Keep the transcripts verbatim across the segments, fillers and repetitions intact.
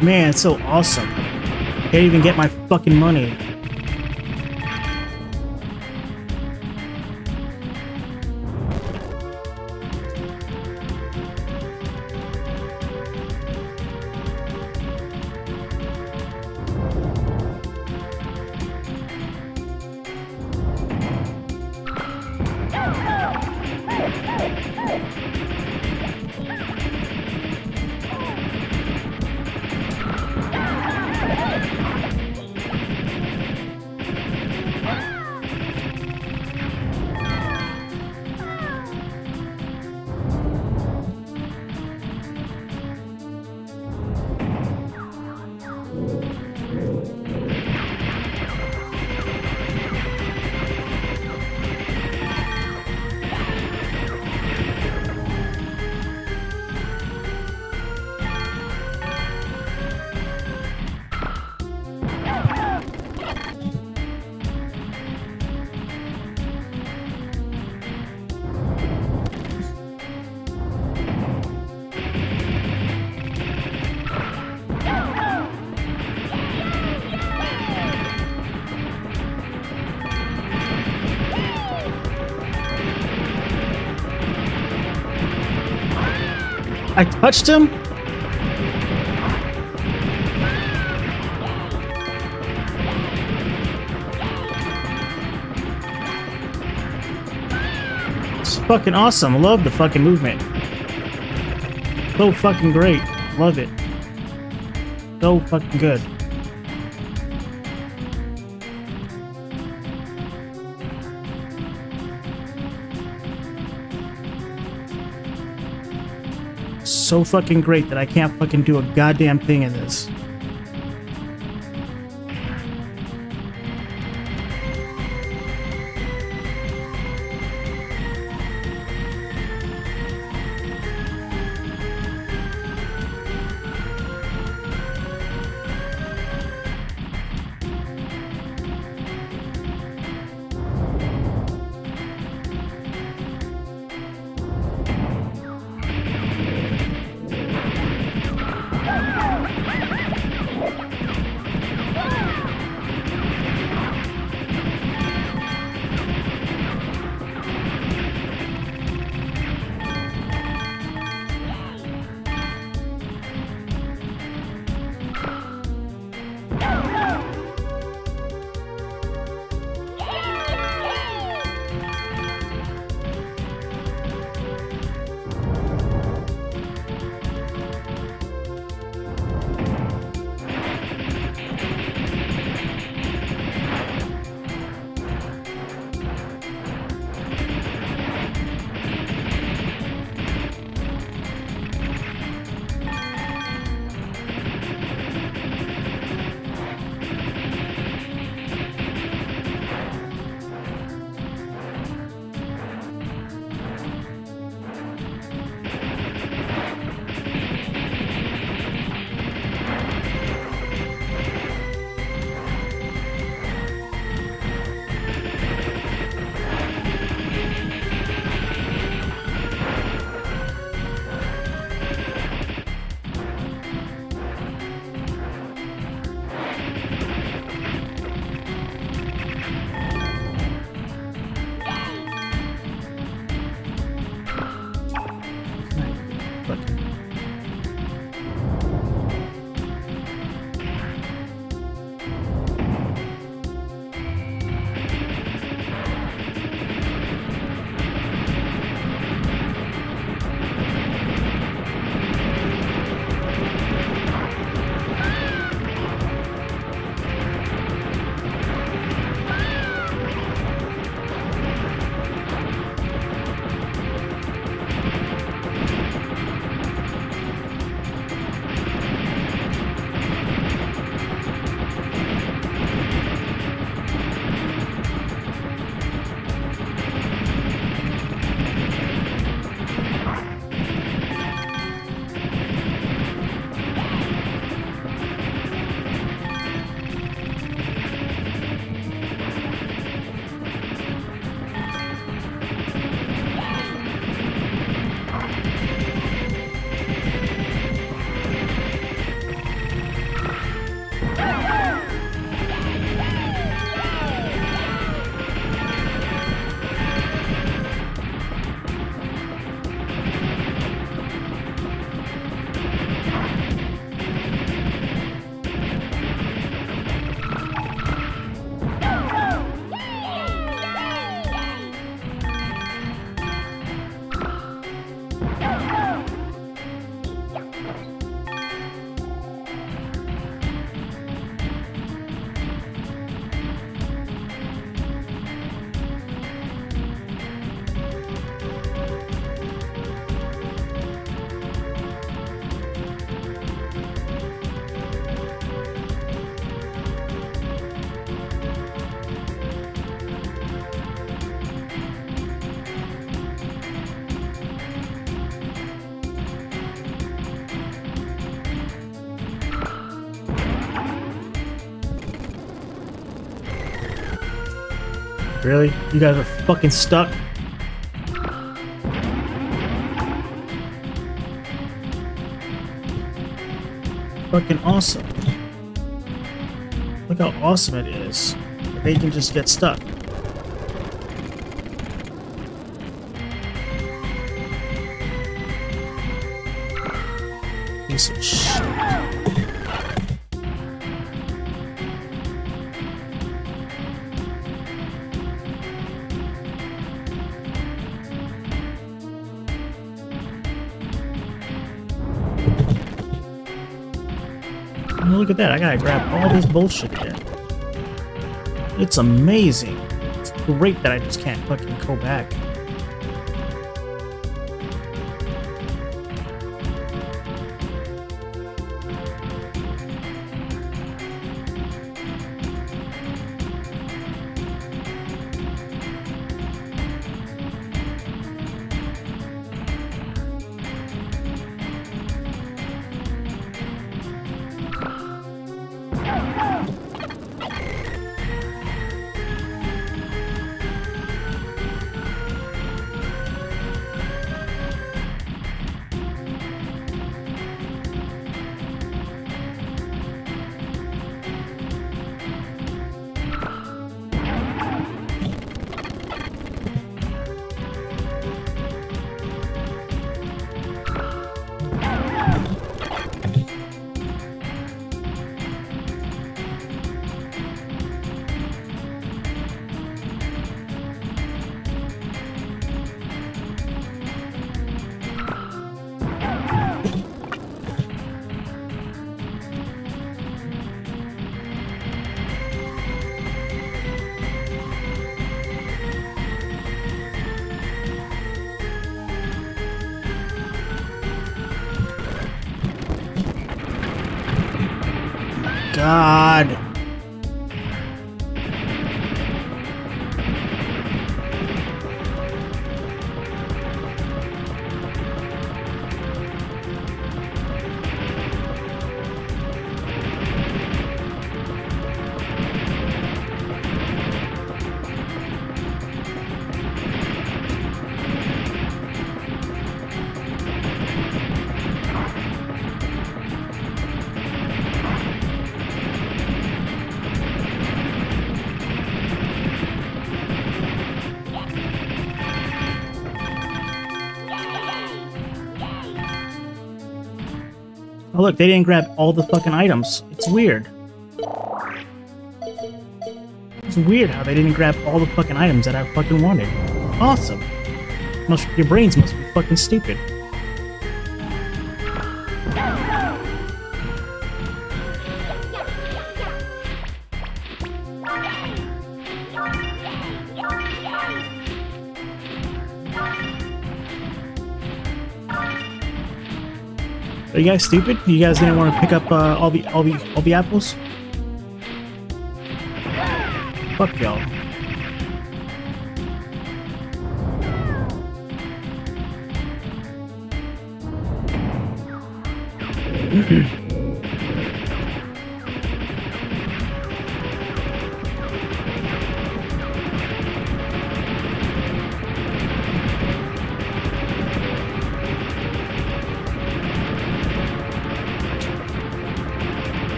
Man, it's so awesome. Can't even get my fucking money. I touched him? It's fucking awesome. I love the fucking movement. So fucking great. Love it. So fucking good. So fucking great that I can't fucking do a goddamn thing in this. Really? You guys are fucking stuck? Fucking awesome. Look how awesome it is. They can just get stuck. Piece of shit. Look at that, I gotta grab all this bullshit again. It's amazing. It's great that I just can't fucking go back. God. Oh look, they didn't grab all the fucking items. It's weird. It's weird how they didn't grab all the fucking items that I fucking wanted. Awesome. Must, your brains must be fucking stupid. Are you guys stupid? You guys didn't want to pick up uh, all the all the all the apples? Fuck y'all.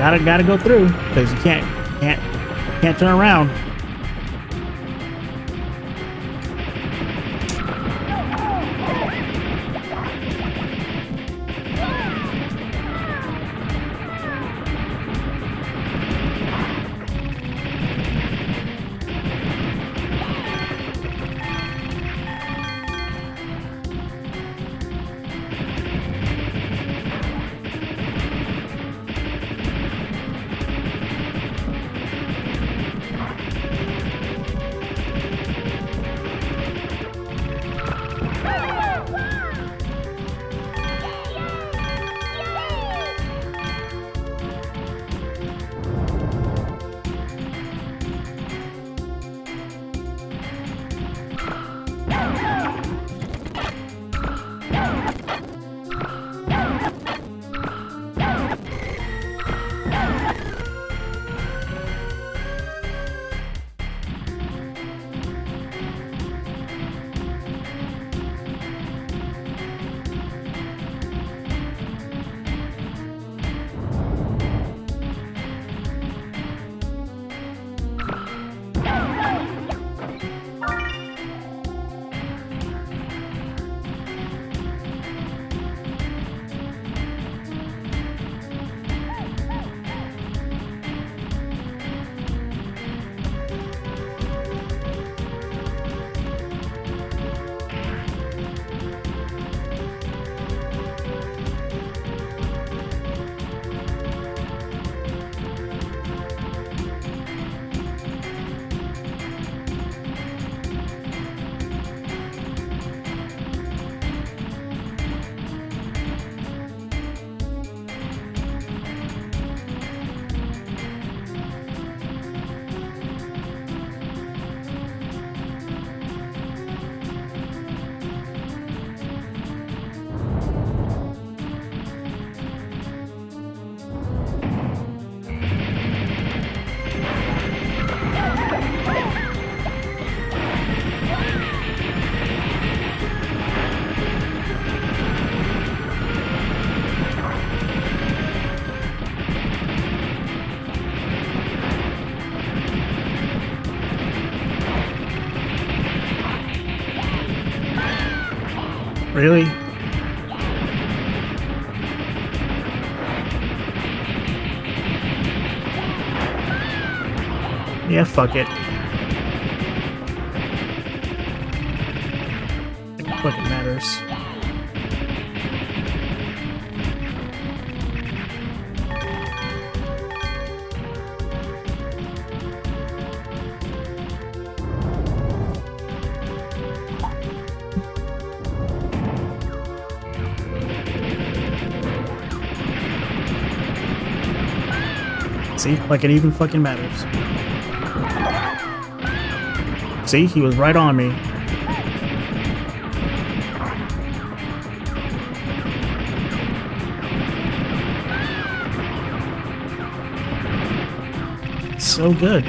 Gotta gotta go through because you can't can't can't turn around. Really? Yeah, fuck it. Fuck it matters. See? Like it even fucking matters. See? He was right on me. So good.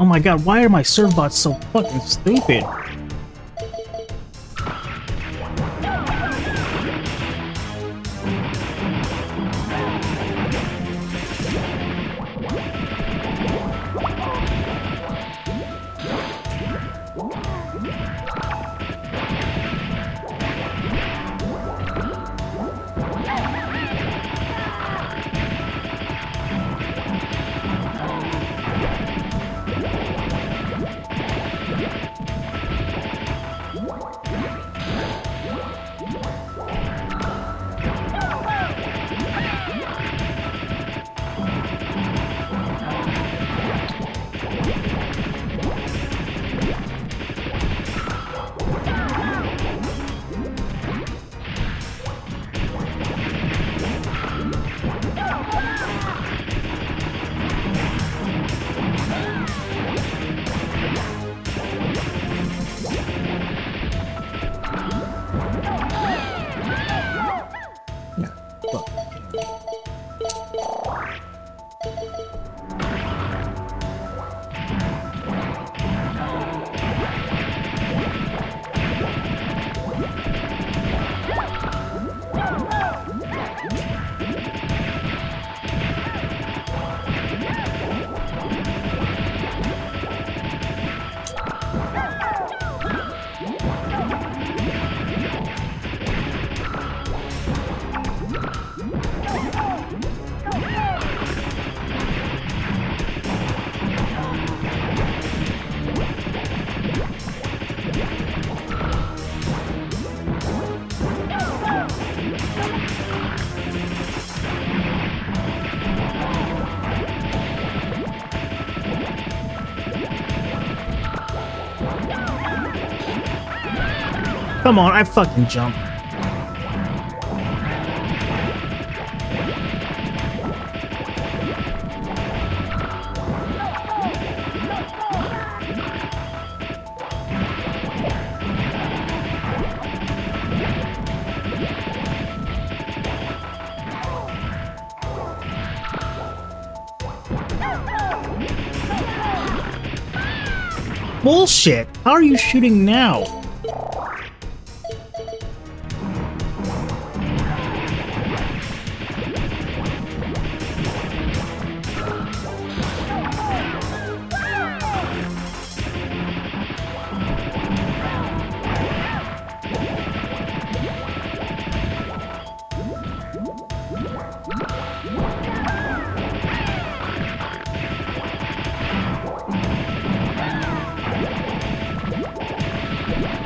Oh my god, why are my serve bots so fucking stupid? Come on, I fucking jump. Bullshit! How are you shooting now? Yeah.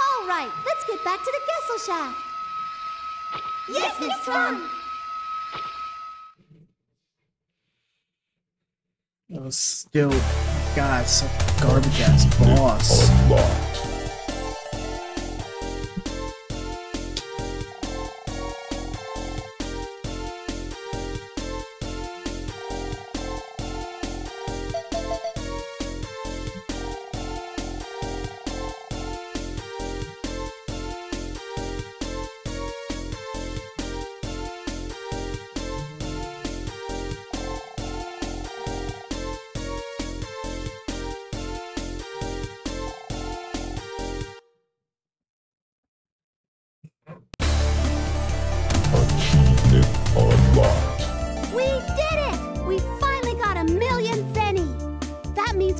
All right, let's get back to the Gessel shaft. Yes, yes Miss Tron. Oh, still, God, some garbage ass boss.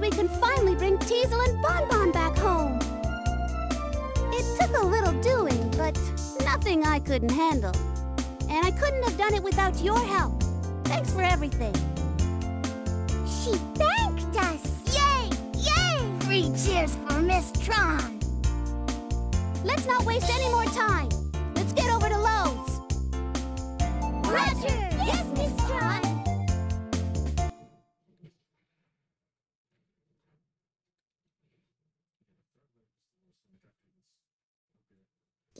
We can finally bring Teasel and Bon Bon back home. It took a little doing, but nothing I couldn't handle. And I couldn't have done it without your help. Thanks for everything. She thanked us. Yay! Yay! Three cheers for Miss Tron. Let's not waste any more time. Let's get over to Lowe's. Roger! Yes, Miss Tron.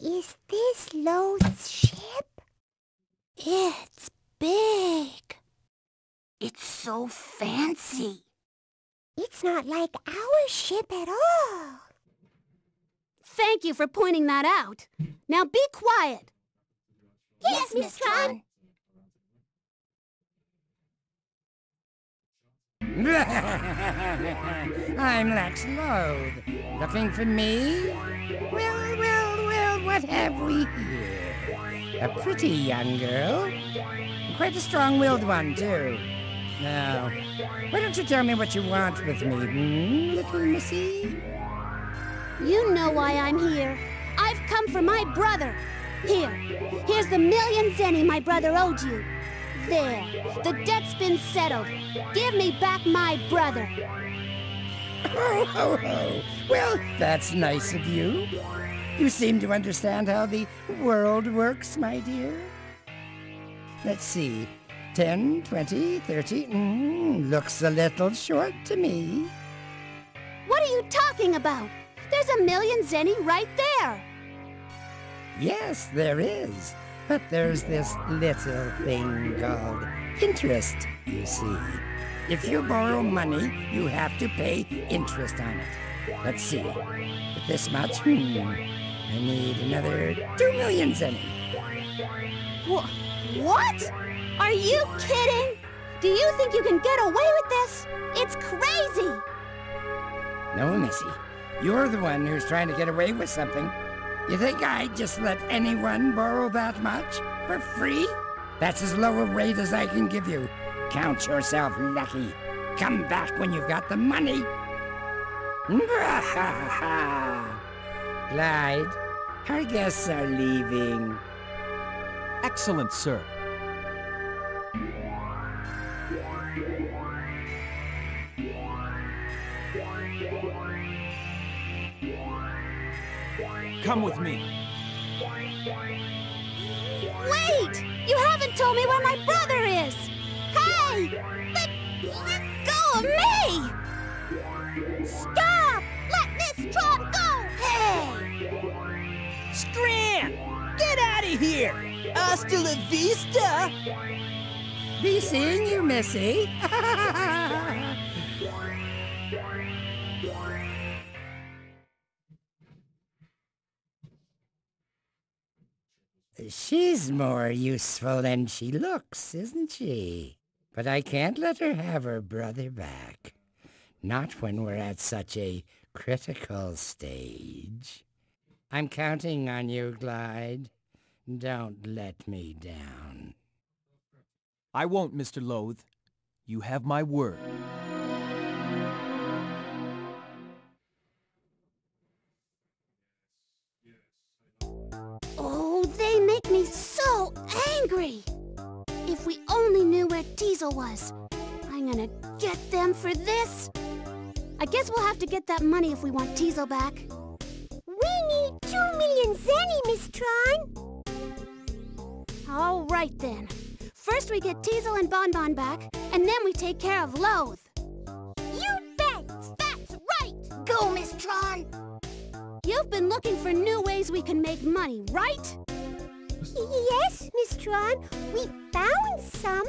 Is this Loath's ship? It's big. It's so fancy. It's not like our ship at all. Thank you for pointing that out. Now be quiet. Yes, yes Miss Tron. I'm Lex Loath. Looking for me? Well, well. What have we here? A pretty young girl. Quite a strong-willed one, too. Now, why don't you tell me what you want with me, hmm, little missy? You know why I'm here. I've come for my brother. Here, here's the million Zenny my brother owed you. There, the debt's been settled. Give me back my brother. Ho, ho, ho. Well, that's nice of you. You seem to understand how the world works, my dear. Let's see. Ten, twenty, thirty. Mm, looks a little short to me. What are you talking about? There's a million Zenny right there. Yes, there is. But there's this little thing called interest, you see. If you borrow money, you have to pay interest on it. Let's see. With this much, hmm. I need another two million Zenny. Wh- what? Are you kidding? Do you think you can get away with this? It's crazy! No, Missy. You're the one who's trying to get away with something. You think I'd just let anyone borrow that much? For free? That's as low a rate as I can give you. Count yourself lucky. Come back when you've got the money. Glyde, our guests are leaving. Excellent, sir. Come with me. Wait! You haven't told me where my brother is! Hey! Let, let go of me! Stop! Let Miss Tron go! Strand! Get out of here! Hasta la vista! Be seeing you, Missy. She's more useful than she looks, isn't she? But I can't let her have her brother back. Not when we're at such a critical stage. I'm counting on you, Glyde. Don't let me down. I won't, Mister Loath. You have my word. Oh, they make me so angry! If we only knew where Teasel was, I'm gonna get them for this. I guess we'll have to get that money if we want Teasel back. We need two million Zenny, Miss Tron. All right, then. First we get Teasel and Bon Bon back, and then we take care of Loath. You bet! That's right! Go, Miss Tron! You've been looking for new ways we can make money, right? Yes, Miss Tron. We found some.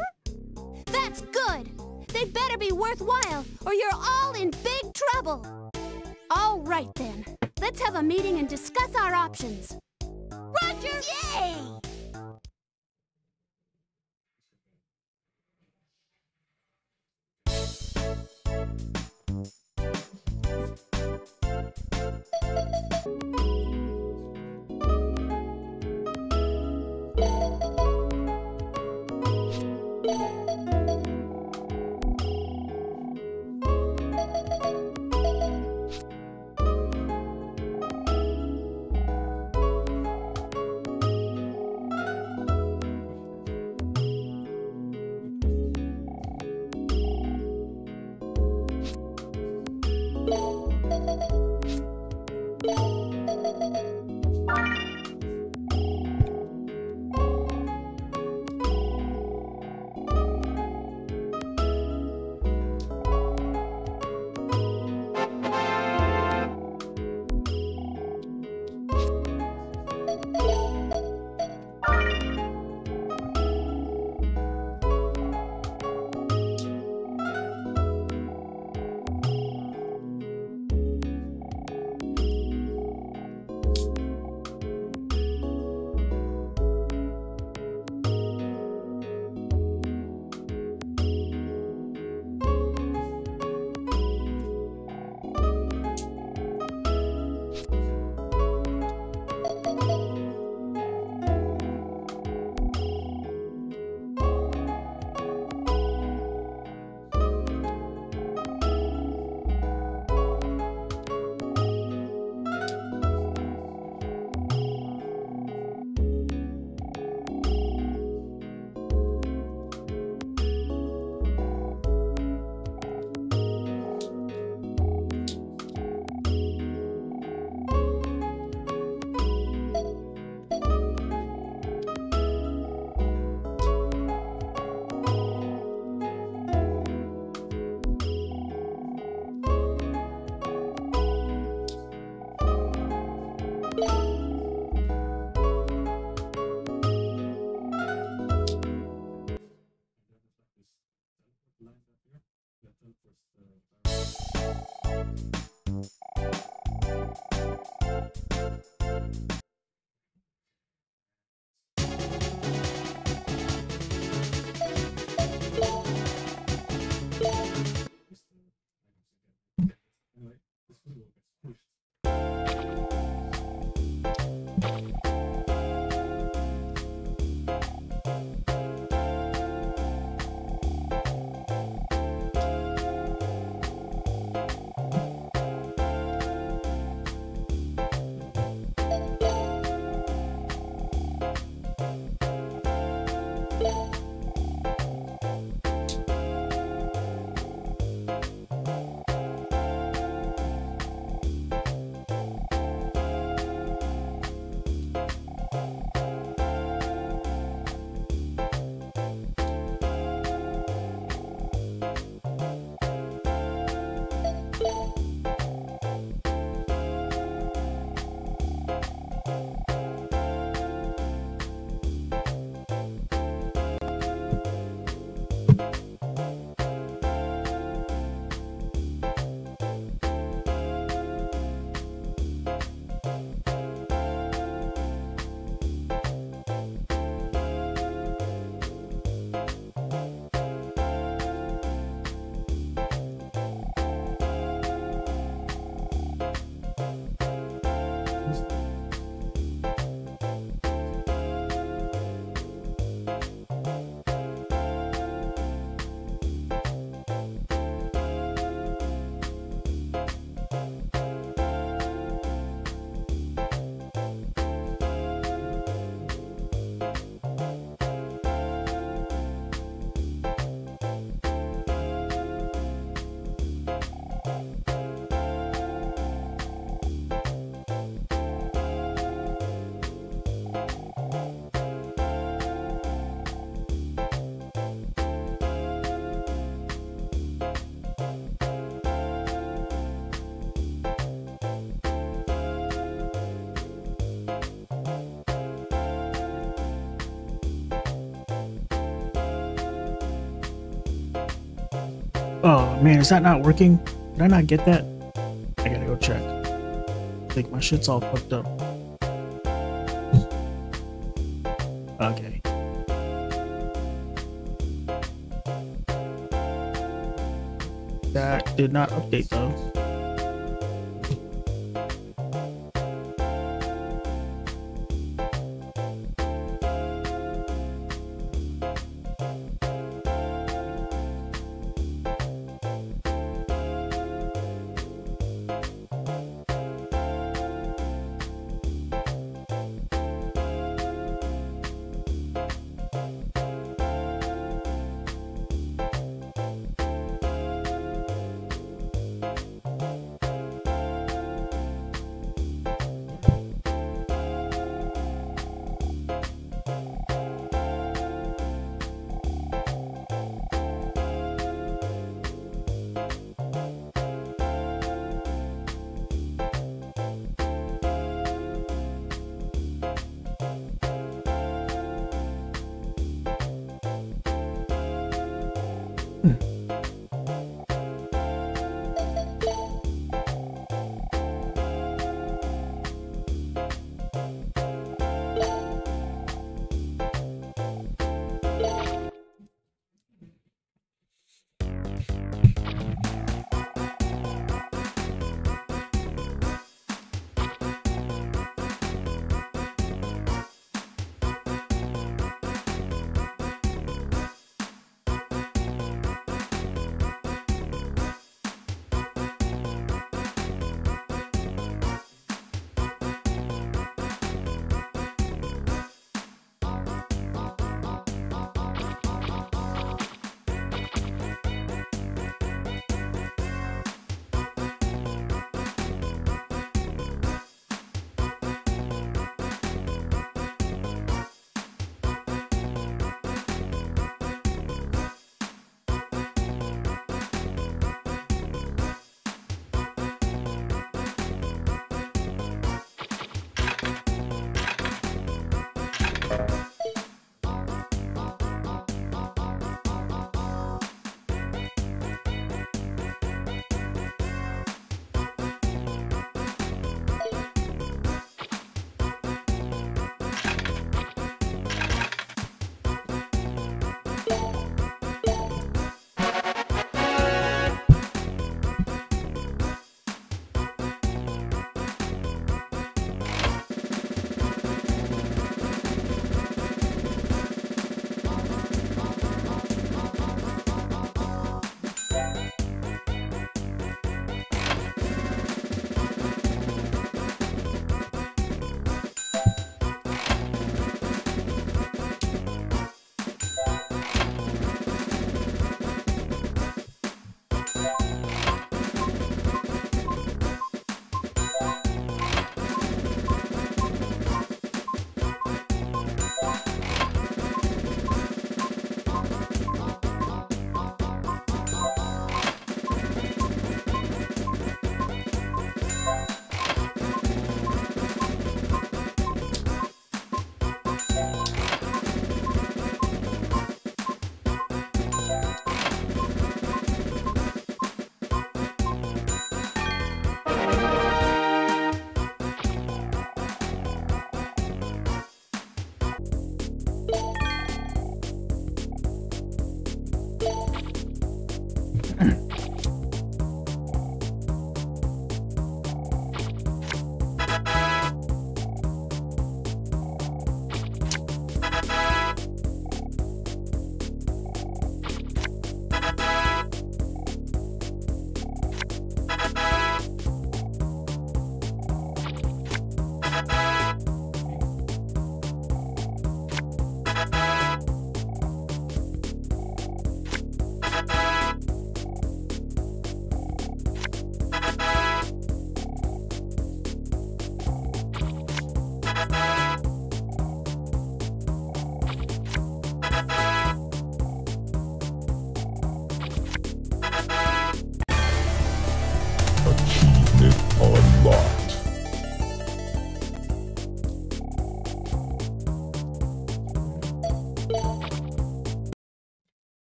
That's good! They better be worthwhile, or you're all in big trouble! All right, then. Let's have a meeting and discuss our options. Roger! Yay! Oh man, is that not working? Did I not get that? I gotta go check. I think my shit's all fucked up. Okay. That did not update though.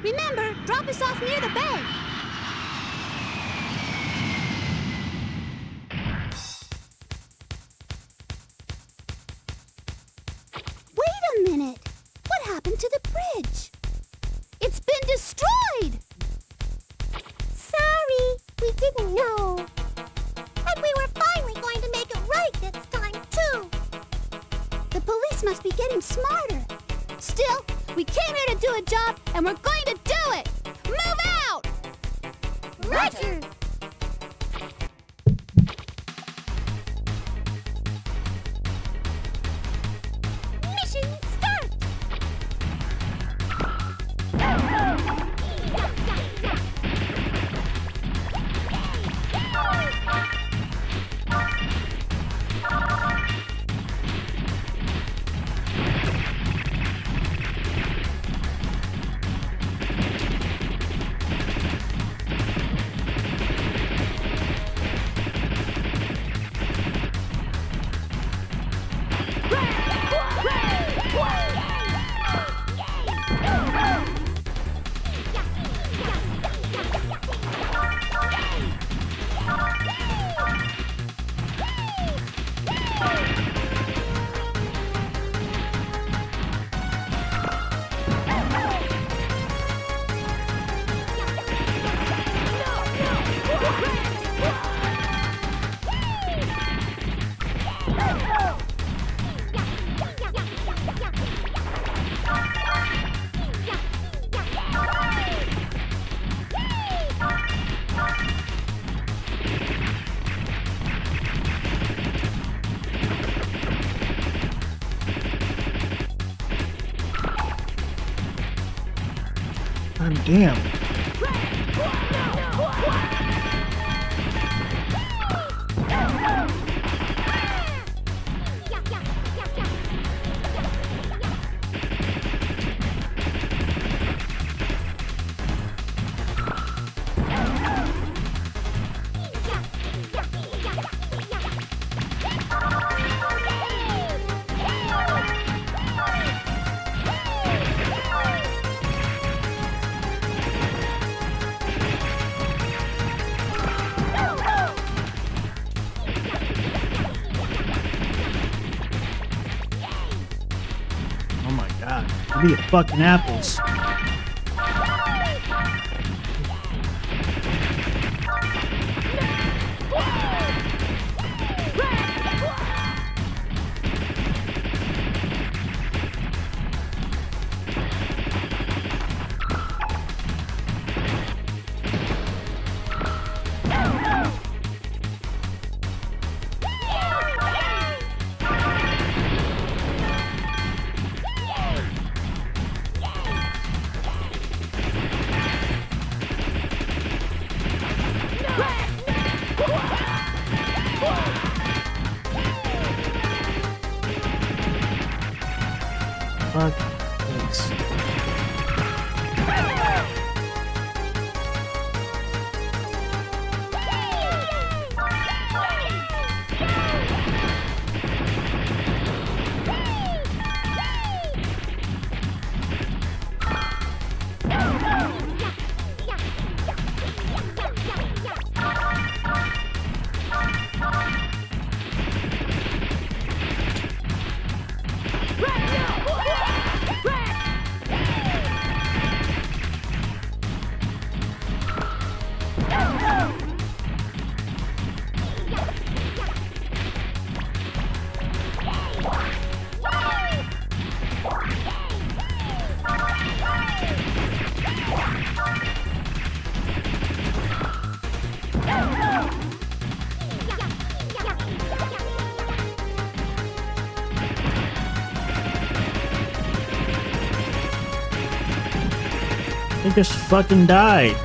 Remember, drop us off near the bed. Wait a minute. What happened to the bridge? It's been destroyed. Sorry, we didn't know. But we were finally going to make it right this time, too. The police must be getting smarter. Still, we came here to do a job, and we're going to do it! Move out! Roger! Mission start! Damn. Be fucking apples. He just fucking died.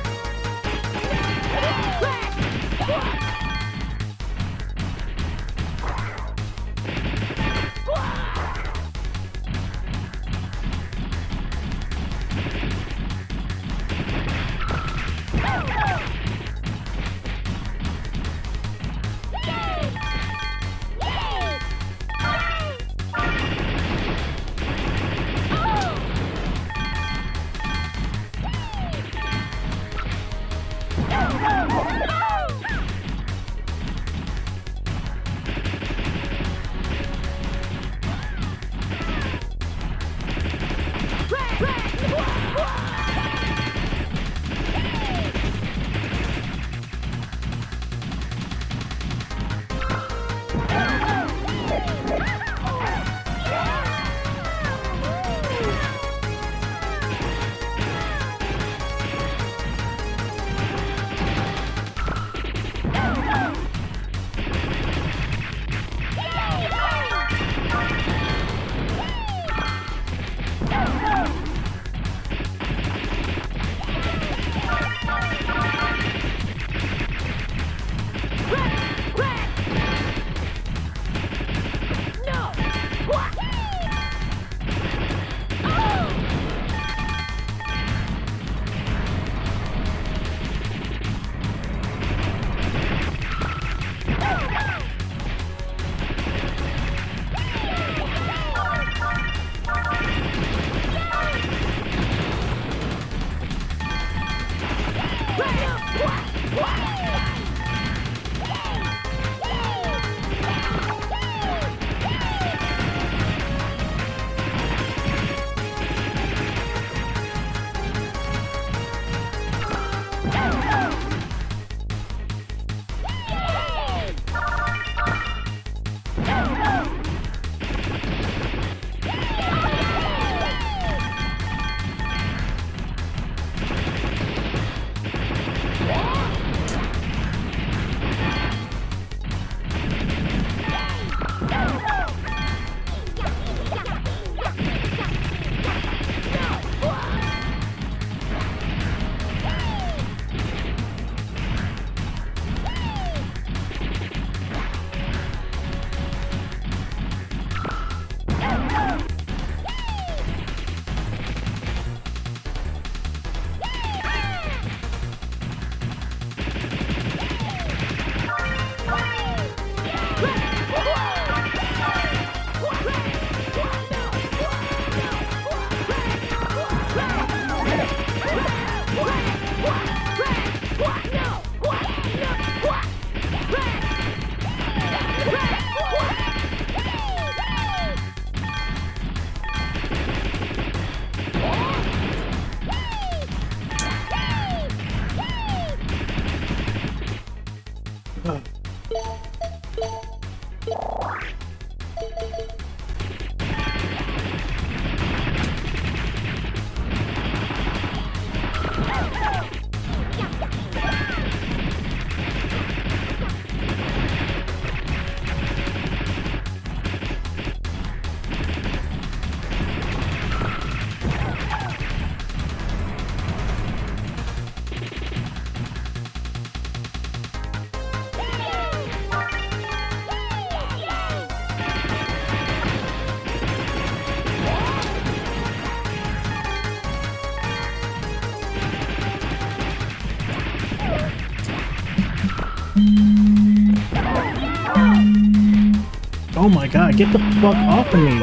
Oh my god, get the fuck off of me!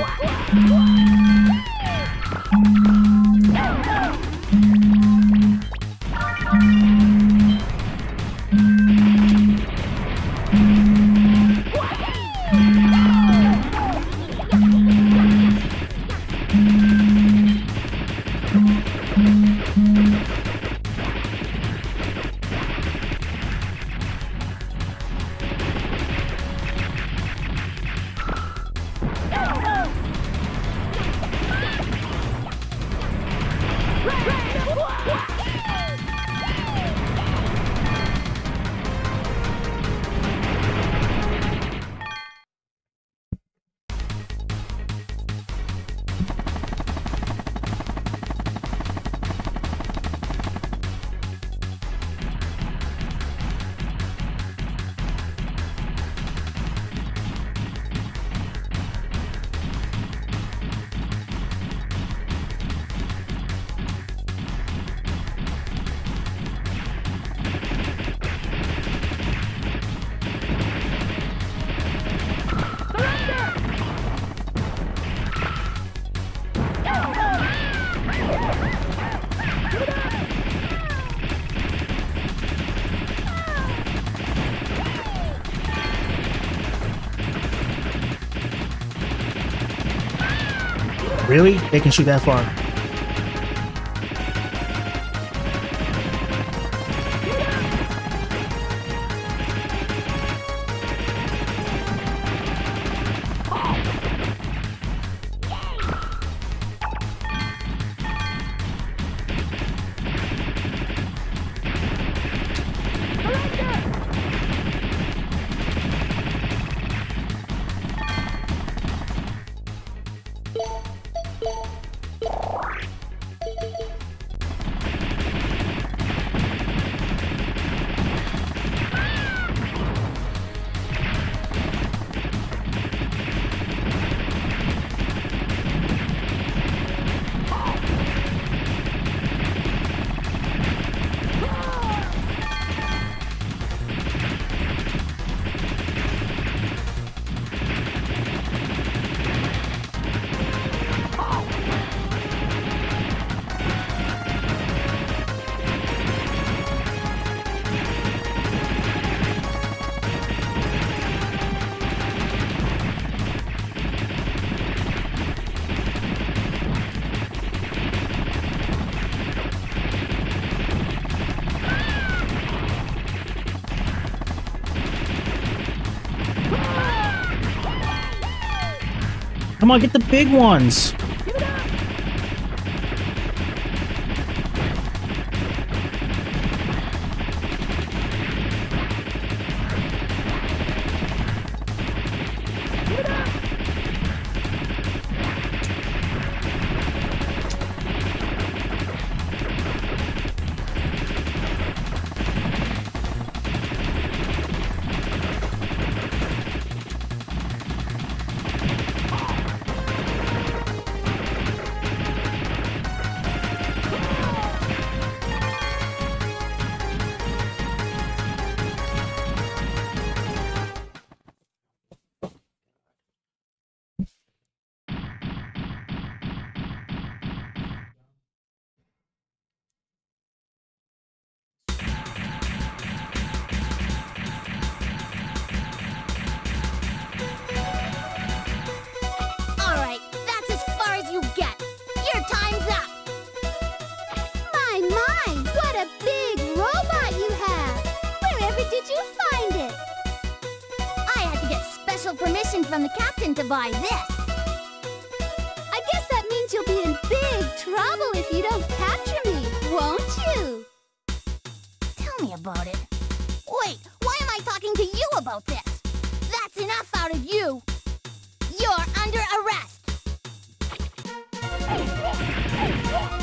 Really? They can shoot that far. Come on, get the big ones! From the captain to buy this. I guess that means you'll be in big trouble if you don't capture me, won't you? Tell me about it. Wait, why am I talking to you about this? That's enough out of you. You're under arrest. Second hurt.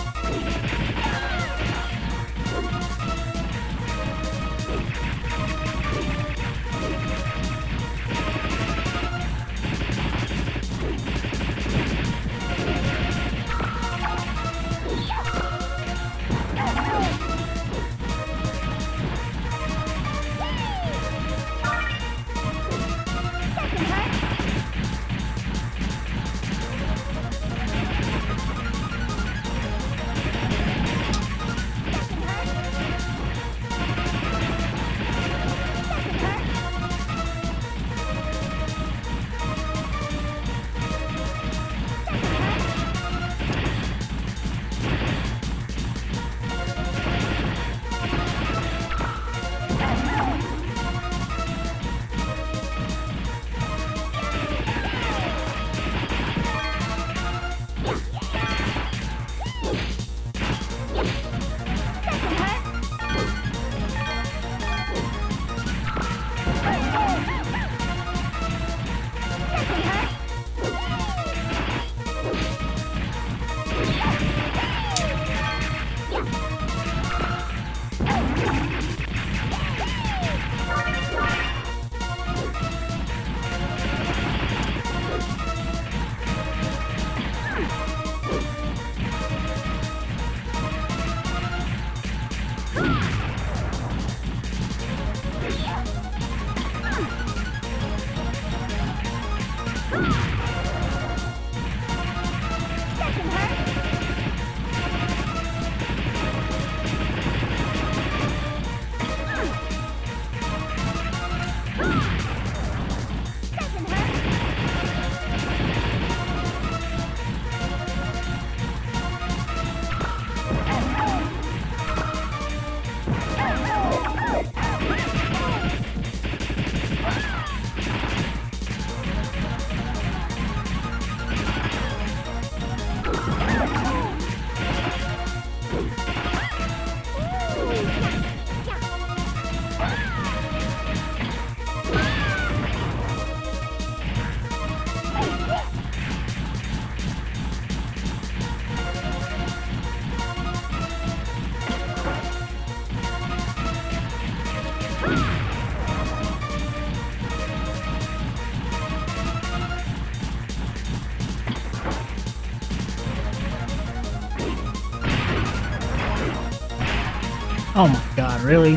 Oh my god, really?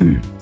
Hmm.